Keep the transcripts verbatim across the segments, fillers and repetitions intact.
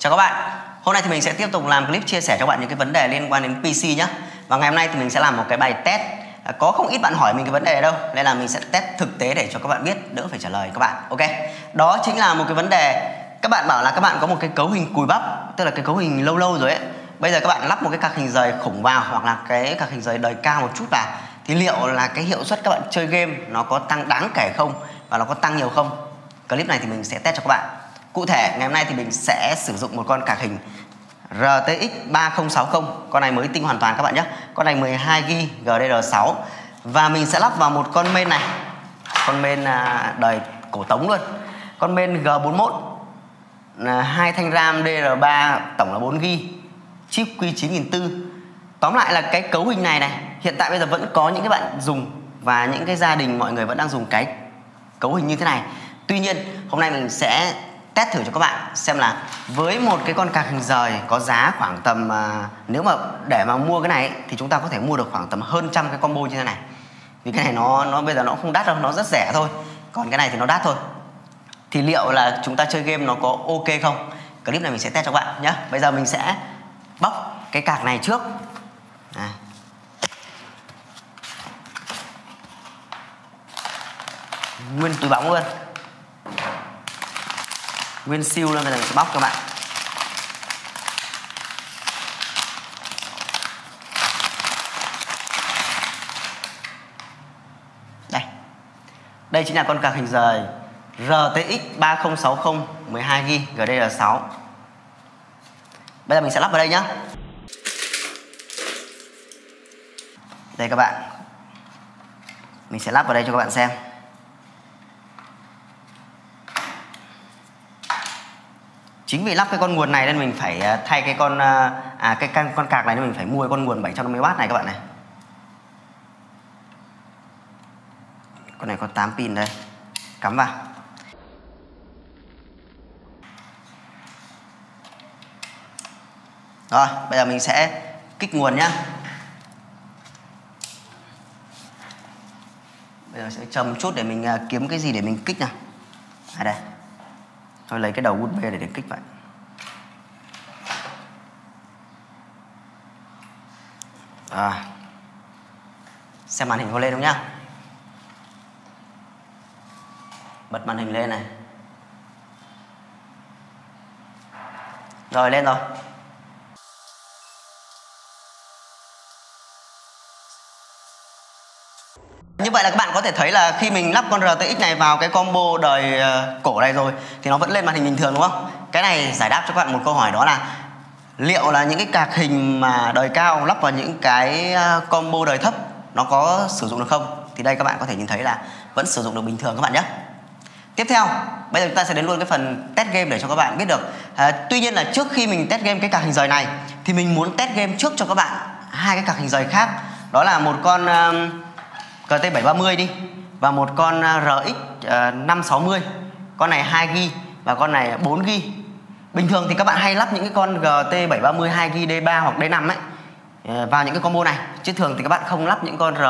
Chào các bạn, hôm nay thì mình sẽ tiếp tục làm clip chia sẻ cho các bạn những cái vấn đề liên quan đến pê xê nhé. Và ngày hôm nay thì mình sẽ làm một cái bài test. Có không ít bạn hỏi mình cái vấn đề này đâu, nên là mình sẽ test thực tế để cho các bạn biết, đỡ phải trả lời các bạn. Ok, đó chính là một cái vấn đề. Các bạn bảo là các bạn có một cái cấu hình cùi bắp, tức là cái cấu hình lâu lâu rồi ấy. Bây giờ các bạn lắp một cái card hình rời khủng vào, hoặc là cái card hình rời đời cao một chút vào, thì liệu là cái hiệu suất các bạn chơi game nó có tăng đáng kể không, và nó có tăng nhiều không? Clip này thì mình sẽ test cho các bạn. Cụ thể ngày hôm nay thì mình sẽ sử dụng một con card hình R T X ba không sáu không. Con này mới tinh hoàn toàn các bạn nhé. Con này mười hai gi-ga-bai G D D R sáu. Và mình sẽ lắp vào một con main này. Con main đời cổ tống luôn. Con main G bốn mốt, hai thanh RAM D D R ba, tổng là bốn gi-ga-bai, chip Q chín nghìn bốn trăm. Tóm lại là cái cấu hình này này, hiện tại bây giờ vẫn có những cái bạn dùng, và những cái gia đình mọi người vẫn đang dùng cái cấu hình như thế này. Tuy nhiên hôm nay mình sẽ test thử cho các bạn xem là với một cái con card hình rời có giá khoảng tầm à, nếu mà để mà mua cái này thì chúng ta có thể mua được khoảng tầm hơn trăm cái combo như thế này. Vì cái này nó nó bây giờ nó không đắt đâu, nó rất rẻ thôi. Còn cái này thì nó đắt thôi. Thì liệu là chúng ta chơi game nó có ok không? Clip này mình sẽ test cho các bạn nhé. Bây giờ mình sẽ bóc cái card này trước. À. Nguyên túi bóng luôn, nguyên siêu luôn. Bây giờ mình sẽ bóc cho bạn. Đây, đây chính là con card hình rời R T X ba không sáu không mười hai gi-ga-bai G D D R sáu. Bây giờ mình sẽ lắp vào đây nhá. Đây các bạn, mình sẽ lắp vào đây cho các bạn xem. Chính vì lắp cái con nguồn này nên mình phải thay cái con à, cái con card này nên mình phải mua cái con nguồn bảy trăm năm mươi oát này các bạn này. Con này có tám pin đây. Cắm vào. Rồi, bây giờ mình sẽ kích nguồn nhá. Bây giờ sẽ chờ một chút để mình kiếm cái gì để mình kích nào. À đây. Tôi lấy cái đầu u ét bê để để kích vậy. À. Xem màn hình có lên không nhá. Bật màn hình lên này. Rồi, lên rồi. Như vậy là các bạn có thể thấy là khi mình lắp con R T X này vào cái combo đời uh, cổ này rồi thì nó vẫn lên màn hình bình thường, đúng không? Cái này giải đáp cho các bạn một câu hỏi, đó là liệu là những cái card hình mà đời cao lắp vào những cái uh, combo đời thấp nó có sử dụng được không? Thì đây các bạn có thể nhìn thấy là vẫn sử dụng được bình thường các bạn nhé. Tiếp theo, bây giờ chúng ta sẽ đến luôn cái phần test game để cho các bạn biết được. uh, Tuy nhiên là trước khi mình test game cái card hình rời này thì mình muốn test game trước cho các bạn hai cái card hình rời khác. Đó là một con... Uh, G T bảy ba mươi đi, và một con R X năm sáu mươi. Con này hai gi-ga-bai và con này bốn gi-ga-bai. Bình thường thì các bạn hay lắp những cái con G T bảy ba mươi hai gi-ga-bai D ba hoặc D năm ấy vào những cái combo này, chứ thường thì các bạn không lắp những con R,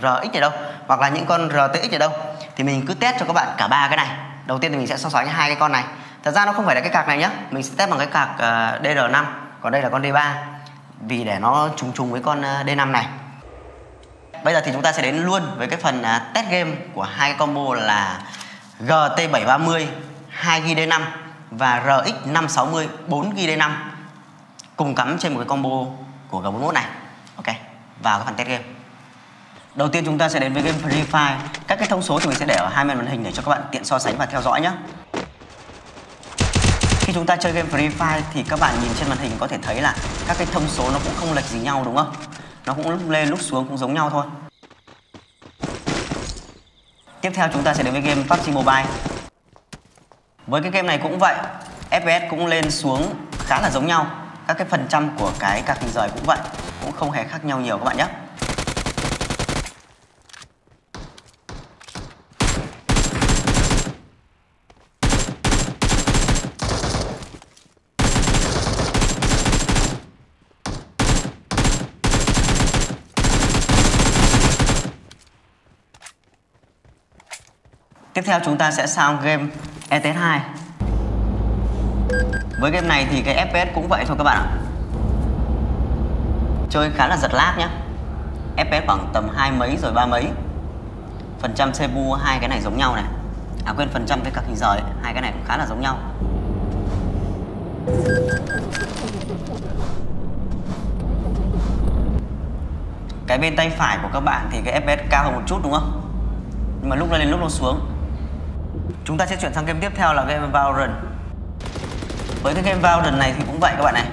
RX này đâu, hoặc là những con R T X này đâu. Thì mình cứ test cho các bạn cả ba cái này. Đầu tiên thì mình sẽ so sánh hai cái con này. Thật ra nó không phải là cái card này nhá, mình sẽ test bằng cái card D R năm, còn đây là con D ba, vì để nó trùng trùng với con D năm này. Bây giờ thì chúng ta sẽ đến luôn với cái phần test game của hai cái combo là G T bảy ba mươi hai gi-ga-bai D năm và R X năm sáu mươi bốn gi-ga-bai D năm cùng cắm trên một cái combo của G bốn mốt này. Ok, vào cái phần test game. Đầu tiên chúng ta sẽ đến với game Free Fire. Các cái thông số thì mình sẽ để ở hai bên màn hình để cho các bạn tiện so sánh và theo dõi nhé. Khi chúng ta chơi game Free Fire thì các bạn nhìn trên màn hình có thể thấy là các cái thông số nó cũng không lệch gì nhau, đúng không? Nó cũng lúc lên lúc xuống cũng giống nhau thôi. Tiếp theo chúng ta sẽ đến với game pê u bê giê Mobile. Với cái game này cũng vậy, F P S cũng lên xuống khá là giống nhau. Các cái phần trăm của cái card hình rời cũng vậy, cũng không hề khác nhau nhiều các bạn nhé. Tiếp theo chúng ta sẽ sang game E T S hai. Với game này thì cái ép pê ét cũng vậy thôi các bạn ạ. Chơi khá là giật lag nhá. ép pê ét khoảng tầm hai mấy rồi ba mấy. Phần trăm xê pê u hai cái này giống nhau này. À quên, phần trăm với các hình giờ ấy, hai cái này cũng khá là giống nhau. Cái bên tay phải của các bạn thì cái ép pê ét cao hơn một chút đúng không? Nhưng mà lúc nó lên lúc nó xuống. Chúng ta sẽ chuyển sang game tiếp theo là game Valorant. Với cái game Valorant này thì cũng vậy các bạn này.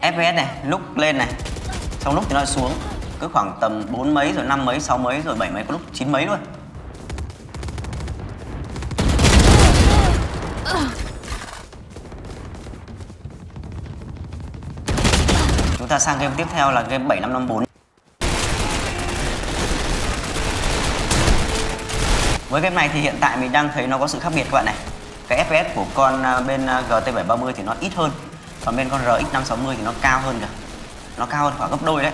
ép pê ét này, lúc lên này, xong lúc thì nó xuống. Cứ khoảng tầm bốn mấy rồi năm mấy, sáu mấy rồi bảy mấy, có lúc chín mấy luôn. Chúng ta sang game tiếp theo là game bảy năm năm bốn. Với game này thì hiện tại mình đang thấy nó có sự khác biệt các bạn này. Cái ép pê ét của con bên giê tê bảy ba mươi thì nó ít hơn, còn bên con RX năm sáu mươi thì nó cao hơn kìa. Nó cao hơn khoảng gấp đôi đấy.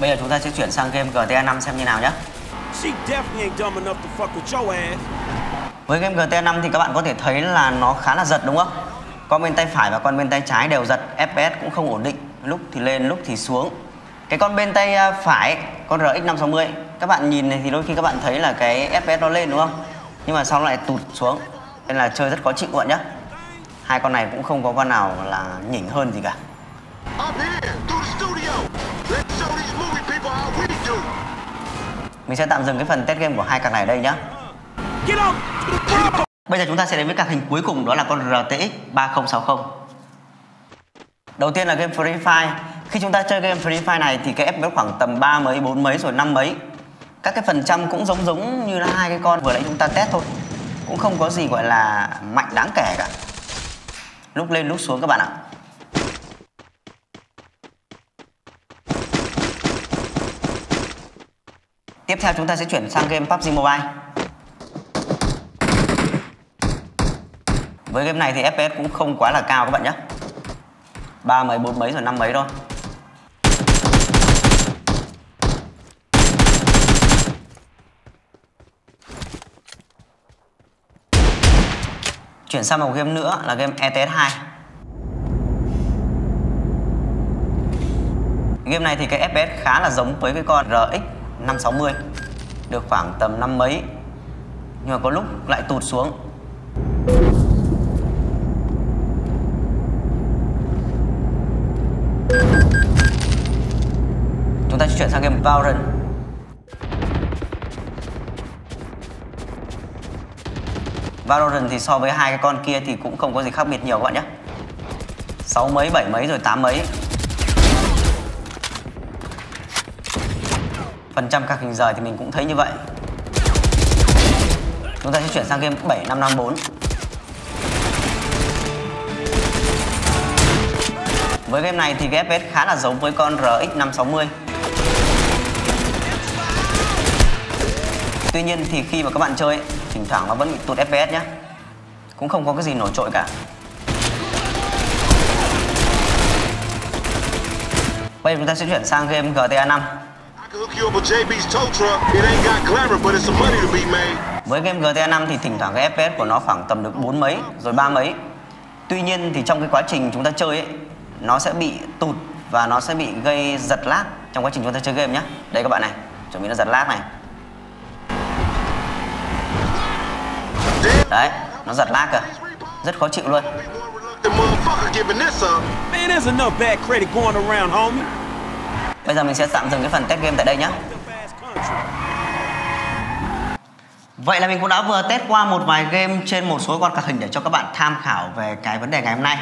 Bây giờ chúng ta sẽ chuyển sang game GTA năm xem như nào nhé. Với game GTA năm thì các bạn có thể thấy là nó khá là giật đúng không? Con bên tay phải và con bên tay trái đều giật, ép pê ét cũng không ổn định, lúc thì lên lúc thì xuống. Cái con bên tay phải, con RX năm sáu mươi, các bạn nhìn này thì đôi khi các bạn thấy là cái ép pê ét nó lên đúng không? Nhưng mà sau nó lại tụt xuống, nên là chơi rất khó chịu các bạn nhé. Hai con này cũng không có con nào là nhỉnh hơn gì cả. Mình sẽ tạm dừng cái phần test game của hai card này ở đây nhé. Bây giờ chúng ta sẽ đến với card hình cuối cùng, đó là con RTX ba không sáu không. Đầu tiên là game Free Fire. Khi chúng ta chơi game Free Fire này thì cái ép pê ét khoảng tầm ba mấy, bốn mấy rồi năm mấy. Các cái phần trăm cũng giống giống như là hai cái con vừa nãy chúng ta test thôi. Cũng không có gì gọi là mạnh đáng kể cả. Lúc lên lúc xuống các bạn ạ. Tiếp theo chúng ta sẽ chuyển sang game pê u bê giê Mobile. Với game này thì ép pê ét cũng không quá là cao các bạn nhé. Ba mấy, bốn mấy rồi năm mấy thôi. Chuyển sang một game nữa là game E T S hai. Game này thì cái ép pê ét khá là giống với cái con RX năm sáu mươi, được khoảng tầm năm mấy, nhưng mà có lúc lại tụt xuống. Chúng ta sẽ chuyển sang game Valorant. Valorant thì so với hai cái con kia thì cũng không có gì khác biệt nhiều các bạn nhé. Sáu mấy, bảy mấy rồi tám mấy. Phần trăm các hình giờ thì mình cũng thấy như vậy. Chúng ta sẽ chuyển sang game bảy năm năm bốn. Với game này thì cái ép pê ét khá là giống với con RX năm sáu mươi. Tuy nhiên thì khi mà các bạn chơi, thỉnh thoảng nó vẫn bị tụt ép pê ét nhé. Cũng không có cái gì nổi trội cả. Bây giờ chúng ta sẽ chuyển sang game GTA năm. Với game GTA năm thì thỉnh thoảng cái ép pê ét của nó khoảng tầm được bốn mấy rồi ba mấy. Tuy nhiên thì trong cái quá trình chúng ta chơi ấy, nó sẽ bị tụt và nó sẽ bị gây giật lag trong quá trình chúng ta chơi game nhé. Đây các bạn này, chuẩn bị nó giật lag này. Đấy, nó giật lag kìa, rất khó chịu luôn. Bây giờ mình sẽ tạm dừng cái phần test game tại đây nhé. Vậy là mình cũng đã vừa test qua một vài game trên một số con card hình để cho các bạn tham khảo về cái vấn đề ngày hôm nay.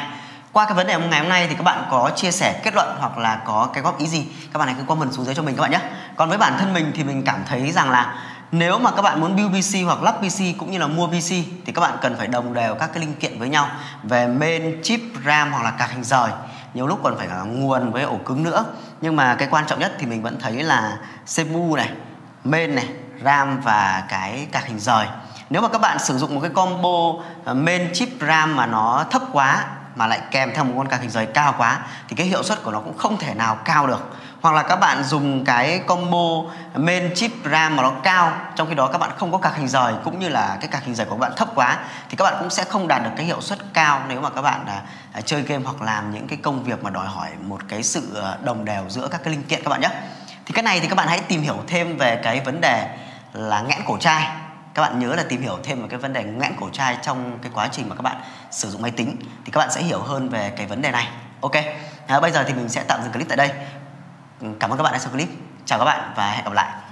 Qua cái vấn đề ngày hôm nay thì các bạn có chia sẻ kết luận hoặc là có cái góp ý gì, các bạn hãy cứ comment xuống dưới cho mình các bạn nhé. Còn với bản thân mình thì mình cảm thấy rằng là nếu mà các bạn muốn build pê xê hoặc lắp pê xê cũng như là mua pê xê thì các bạn cần phải đồng đều các cái linh kiện với nhau về main, chip, RAM hoặc là card hình rời. Nhiều lúc còn phải là nguồn với ổ cứng nữa. Nhưng mà cái quan trọng nhất thì mình vẫn thấy là xê pê u này, main này, RAM và cái card hình rời. Nếu mà các bạn sử dụng một cái combo main, chip, RAM mà nó thấp quá mà lại kèm theo một con card hình giấy cao quá thì cái hiệu suất của nó cũng không thể nào cao được. Hoặc là các bạn dùng cái combo main chip RAM mà nó cao, trong khi đó các bạn không có card hình rời cũng như là cái card hình rời của các bạn thấp quá, thì các bạn cũng sẽ không đạt được cái hiệu suất cao nếu mà các bạn à, à, chơi game hoặc làm những cái công việc mà đòi hỏi một cái sự đồng đều giữa các cái linh kiện các bạn nhé. Thì cái này thì các bạn hãy tìm hiểu thêm về cái vấn đề là nghẽn cổ chai. Các bạn nhớ là tìm hiểu thêm về cái vấn đề nghẽn cổ chai trong cái quá trình mà các bạn sử dụng máy tính thì các bạn sẽ hiểu hơn về cái vấn đề này. Ok, à, bây giờ thì mình sẽ tạm dừng clip tại đây. Cảm ơn các bạn đã xem clip. Chào các bạn và hẹn gặp lại.